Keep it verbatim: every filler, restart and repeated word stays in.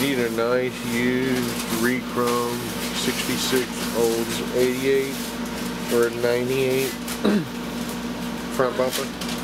Need a nice used re-chrome sixty-six Olds eighty-eight or ninety-eight front bumper.